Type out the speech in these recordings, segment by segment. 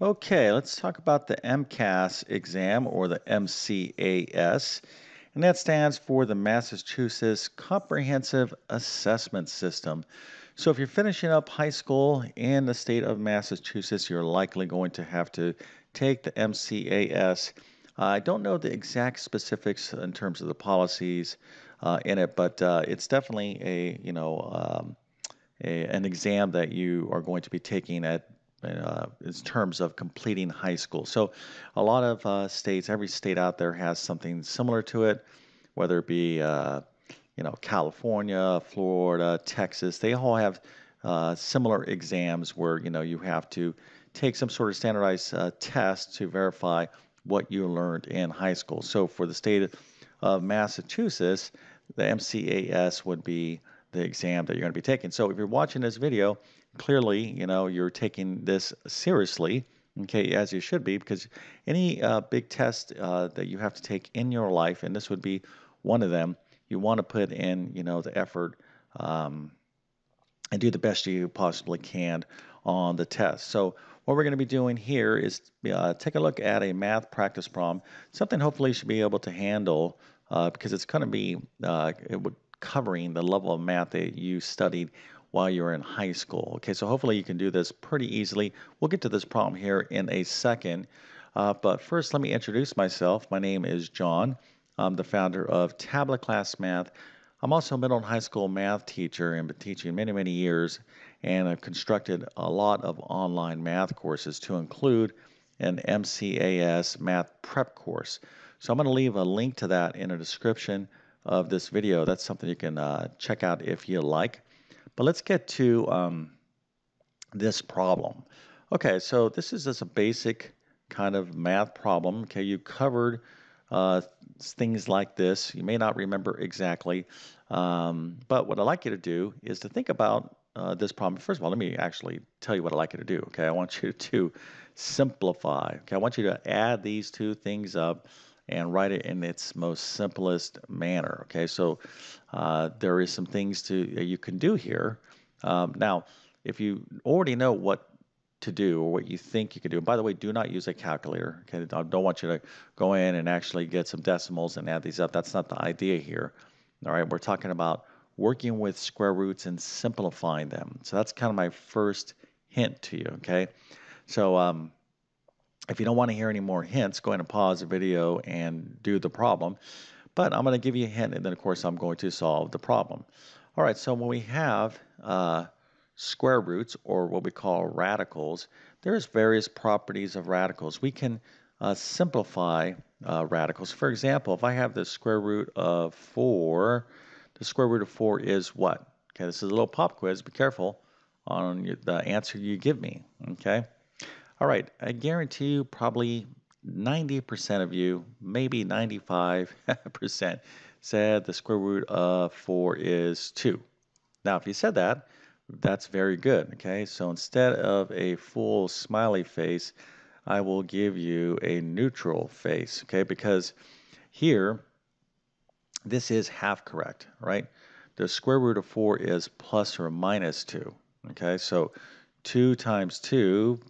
Okay, let's talk about the MCAS exam, or the MCAS, and that stands for the Massachusetts Comprehensive Assessment System. So if you're finishing up high school in the state of Massachusetts, you're likely going to have to take the MCAS. I don't know the exact specifics in terms of the policies in it, but it's definitely an exam that you are going to be taking at in terms of completing high school. So a lot of states, every state out there has something similar to it, whether it be California, Florida, Texas. They all have similar exams where you have to take some sort of standardized test to verify what you learned in high school. So for the state of Massachusetts, the MCAS would be the exam that you're going to be taking. So if you're watching this video, clearly, you're taking this seriously, okay, as you should be, because any big test that you have to take in your life, and this would be one of them, you want to put in, the effort and do the best you possibly can on the test. So what we're going to be doing here is take a look at a math practice problem, something hopefully you should be able to handle because it's going to be, covering the level of math that you studied while you were in high school. Okay, so hopefully you can do this pretty easily. We'll get to this problem here in a second. But first, let me introduce myself. My name is John. I'm the founder of Tablet Class Math. I'm also a middle and high school math teacher and been teaching many, many years. And I've constructed a lot of online math courses to include an MCAS math prep course. So I'm going to leave a link to that in the description of this video. That's something you can check out if you like. But let's get to this problem. Okay, so this is just a basic kind of math problem. Okay, you covered things like this. You may not remember exactly, but what I'd like you to do is to think about this problem. First of all, let me actually tell you what I'd like you to do. Okay, I want you to simplify. Okay, I want you to add these two things up and write it in its most simplest manner. Okay, so there is some things that you can do here. Now, if you already know what to do or what you think you can do, and by the way, do not use a calculator. Okay, I don't want you to go in and actually get some decimals and add these up. That's not the idea here. All right, we're talking about working with square roots and simplifying them. So that's kind of my first hint to you. Okay, so if you don't want to hear any more hints, go ahead and pause the video and do the problem. But I'm going to give you a hint, and then, of course, I'm going to solve the problem. All right, so when we have square roots, or what we call radicals, there's various properties of radicals. We can simplify radicals. For example, if I have the square root of 4, the square root of 4 is what? Okay, this is a little pop quiz. Be careful on the answer you give me, okay? All right, I guarantee you probably 90% of you, maybe 95% said the square root of 4 is 2. Now, if you said that, that's very good, okay? So instead of a full smiley face, I will give you a neutral face, okay? Because here, this is half correct, right? The square root of 4 is plus or minus 2, okay? So 2 times 2...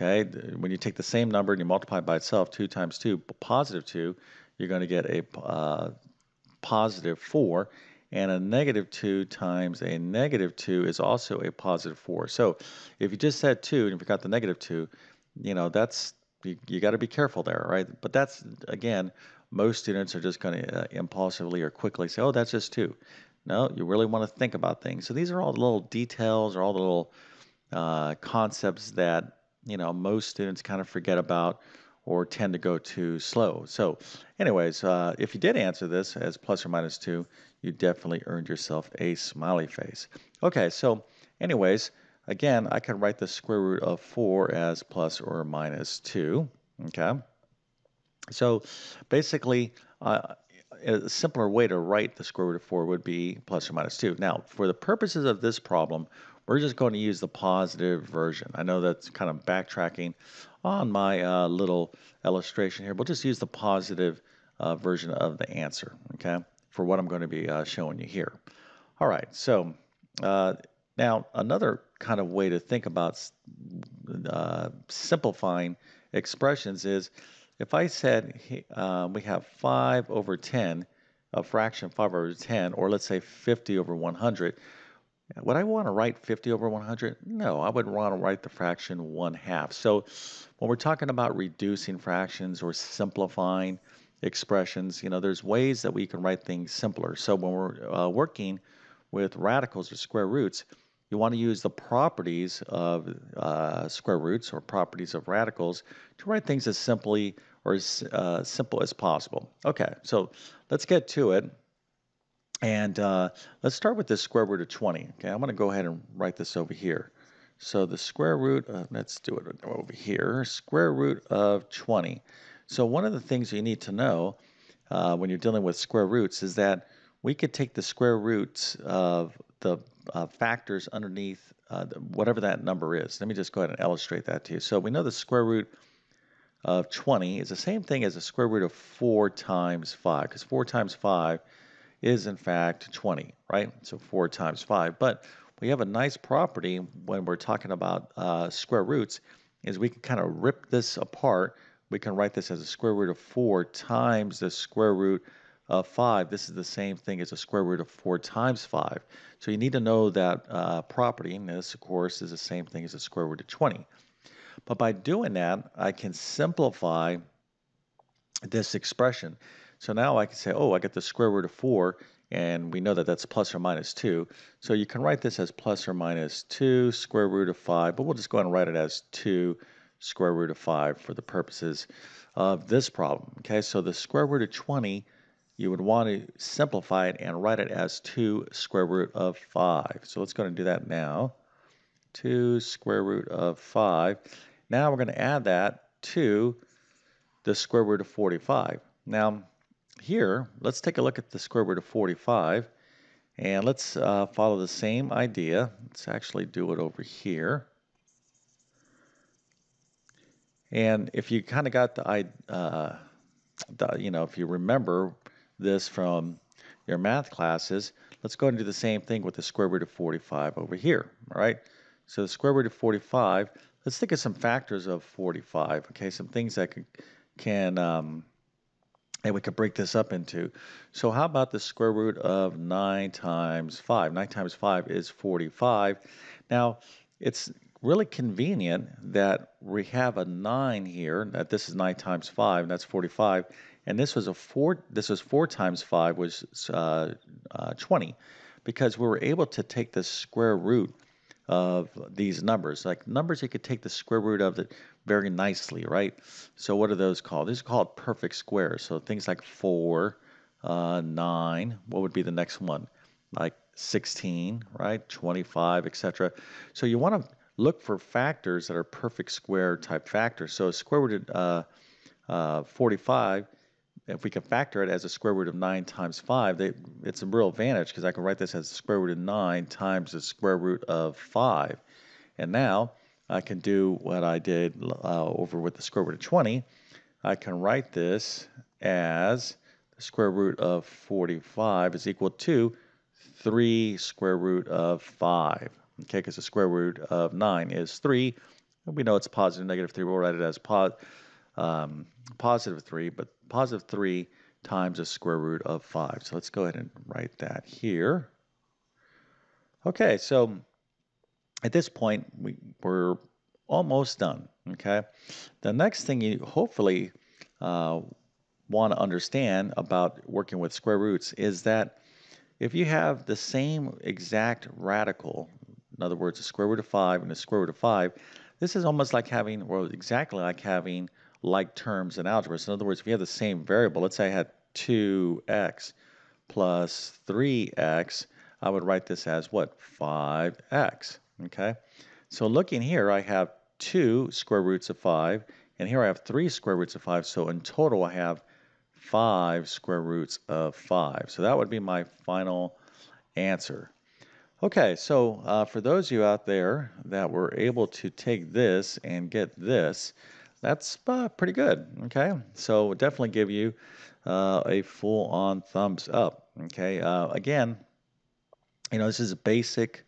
Okay, when you take the same number and you multiply it by itself, 2 times 2, positive 2, you're going to get a positive 4. And a negative 2 times a negative 2 is also a positive 4. So if you just said 2 and you forgot the negative 2, that's, you got to be careful there, right? But that's, again, most students are just going to impulsively or quickly say, oh, that's just 2. No, you really want to think about things. So these are all the little details or all the little concepts that most students kind of forget about or tend to go too slow. So anyways, if you did answer this as plus or minus 2, you definitely earned yourself a smiley face. Okay, so anyways, again, I could write the square root of 4 as plus or minus 2, okay? So basically, a simpler way to write the square root of 4 would be plus or minus 2. Now, for the purposes of this problem, we're just going to use the positive version. I know that's kind of backtracking on my little illustration here. We'll just use the positive version of the answer, okay, for what I'm going to be showing you here. All right, so Now, another kind of way to think about simplifying expressions is if I said we have 5 over 10, a fraction 5 over 10, or let's say 50 over 100, would I want to write 50 over 100? No, I would want to write the fraction 1/2. So when we're talking about reducing fractions or simplifying expressions, you know, there's ways that we can write things simpler. So when we're working with radicals or square roots, you want to use the properties of square roots or properties of radicals to write things as simply or as simple as possible. Okay, so let's get to it. And let's start with the square root of 20. Okay, I'm going to go ahead and write this over here. So the square root of, let's do it over here, square root of 20. So one of the things you need to know when you're dealing with square roots is that we could take the square roots of the factors underneath whatever that number is. Let me just go ahead and illustrate that to you. So we know the square root of 20 is the same thing as the square root of 4 times 5, because 4 times 5 is in fact 20, right? So 4 times 5. But we have a nice property when we're talking about square roots is we can kind of rip this apart. We can write this as the square root of 4 times the square root of 5. This is the same thing as the square root of 4 times 5. So you need to know that property, and this, of course, is the same thing as the square root of 20. But by doing that, I can simplify this expression. So now I can say, oh, I get the square root of 4, and we know that that's plus or minus 2. So you can write this as plus or minus 2 square root of 5, but we'll just go ahead and write it as 2 square root of 5 for the purposes of this problem. Okay, so the square root of 20, you would want to simplify it and write it as 2 square root of 5. So let's go ahead and do that now. 2 square root of 5. Now we're going to add that to the square root of 45. Now, here, let's take a look at the square root of 45, and let's follow the same idea. Let's actually do it over here. And if you kind of got you know, if you remember this from your math classes, let's go and do the same thing with the square root of 45 over here, all right? So the square root of 45, let's think of some factors of 45, okay, some things that and we could break this up into. So how about the square root of 9 times 5? 9 times 5 is 45. Now, it's really convenient that we have a 9 here, that this is 9 times 5, and that's 45. And this was a 4, this was 4 times 5 was 20, because we were able to take the square root of these numbers. Like numbers you could take the square root of that very nicely, right? So what are those called? These are called perfect squares. So things like 4, 9, what would be the next one? Like 16, right? 25, etc. So you want to look for factors that are perfect square type factors. So square root of 45, if we can factor it as a square root of 9 times 5, it's a real advantage because I can write this as the square root of 9 times the square root of 5. And now I can do what I did over with the square root of 20. I can write this as the square root of 45 is equal to 3 square root of 5. Okay, because the square root of 9 is 3. We know it's positive, negative 3. We'll write it as positive 3, but positive 3 times the square root of 5. So let's go ahead and write that here. Okay, so at this point, we're almost done, okay? The next thing you hopefully want to understand about working with square roots is that if you have the same exact radical, in other words, the square root of 5 and the square root of 5, this is almost like having, well, exactly like having like terms in algebra. So in other words, if you have the same variable, let's say I had 2x plus 3x, I would write this as what? 5x, okay? So looking here, I have 2 square roots of 5, and here I have 3 square roots of 5, so in total I have 5 square roots of 5. So that would be my final answer. Okay, so for those of you out there that were able to take this and get this, that's pretty good, okay? So we'll definitely give you a full-on thumbs up, okay? Again, you know, this is basic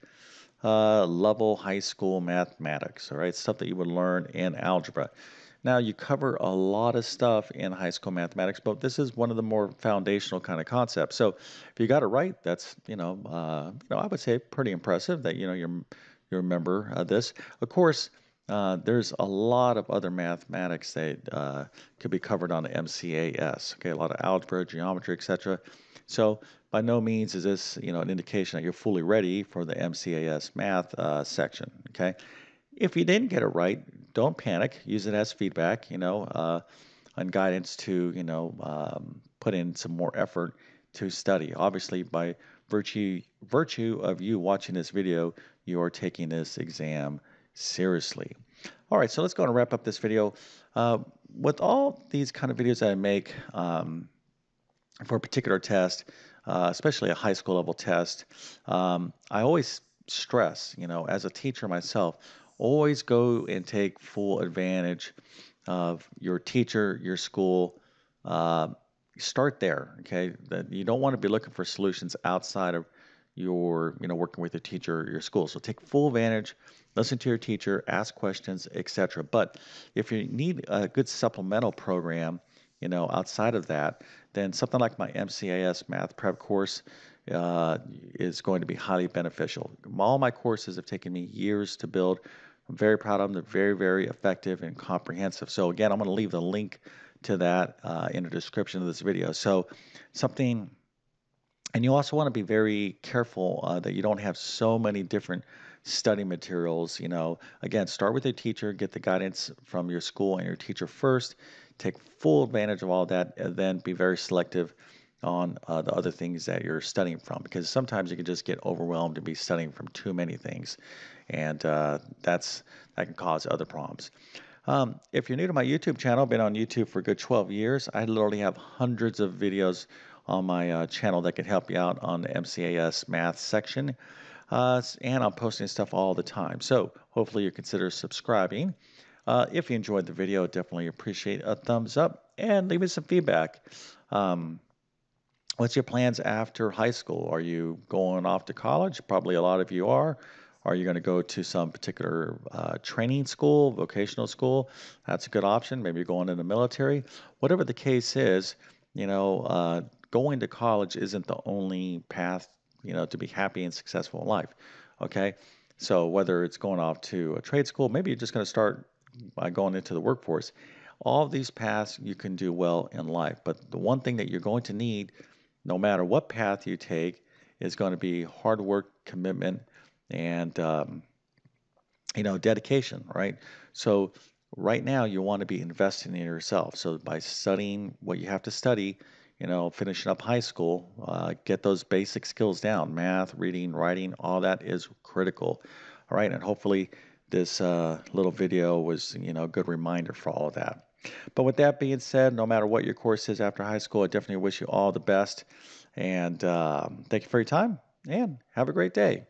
level high school mathematics, all right, stuff that you would learn in algebra. Now, you cover a lot of stuff in high school mathematics, but this is one of the more foundational kind of concepts. So if you got it right, that's, I would say pretty impressive that, you remember this. Of course, there's a lot of other mathematics that could be covered on the MCAS, okay, a lot of algebra, geometry, etc. So by no means is this, an indication that you're fully ready for the MCAS math section, okay? If you didn't get it right, don't panic. Use it as feedback, and guidance to, put in some more effort to study. Obviously, by virtue of you watching this video, you are taking this exam seriously. All right, so let's go and wrap up this video. With all these kind of videos that I make for a particular test, especially a high school level test, I always stress, as a teacher myself, always go and take full advantage of your teacher, your school. Start there, okay? You don't want to be looking for solutions outside of your, working with your teacher, your school. So take full advantage, listen to your teacher, ask questions, etc. But if you need a good supplemental program, outside of that, then something like my MCAS math prep course is going to be highly beneficial. All my courses have taken me years to build. I'm very proud of them. They're very, very effective and comprehensive. So again, I'm going to leave the link to that in the description of this video. So something, and you also want to be very careful that you don't have so many different study materials. Again, start with your teacher, get the guidance from your school and your teacher first. Take full advantage of all that, and then be very selective on the other things that you're studying from, because sometimes you can just get overwhelmed and be studying from too many things, and that can cause other problems. If you're new to my YouTube channel, been on YouTube for a good 12 years, I literally have hundreds of videos on my channel that can help you out on the MCAS math section, and I'm posting stuff all the time. So hopefully you consider subscribing. If you enjoyed the video, definitely appreciate a thumbs up and leave me some feedback. What's your plans after high school? Are you going off to college? Probably a lot of you are. Are you going to go to some particular training school, vocational school? That's a good option. Maybe you're going in the military. Whatever the case is, going to college isn't the only path, to be happy and successful in life, okay? So whether it's going off to a trade school, maybe you're just going to start by going into the workforce. All of these paths you can do well in life, but the one thing that you're going to need, no matter what path you take, is going to be hard work, commitment, and dedication, right? So right now you want to be investing in yourself. So by studying what you have to study, finishing up high school, get those basic skills down, math, reading, writing, all that is critical. All right, and hopefully this little video was, a good reminder for all of that. But with that being said, no matter what your course is after high school, I definitely wish you all the best. And thank you for your time, and have a great day.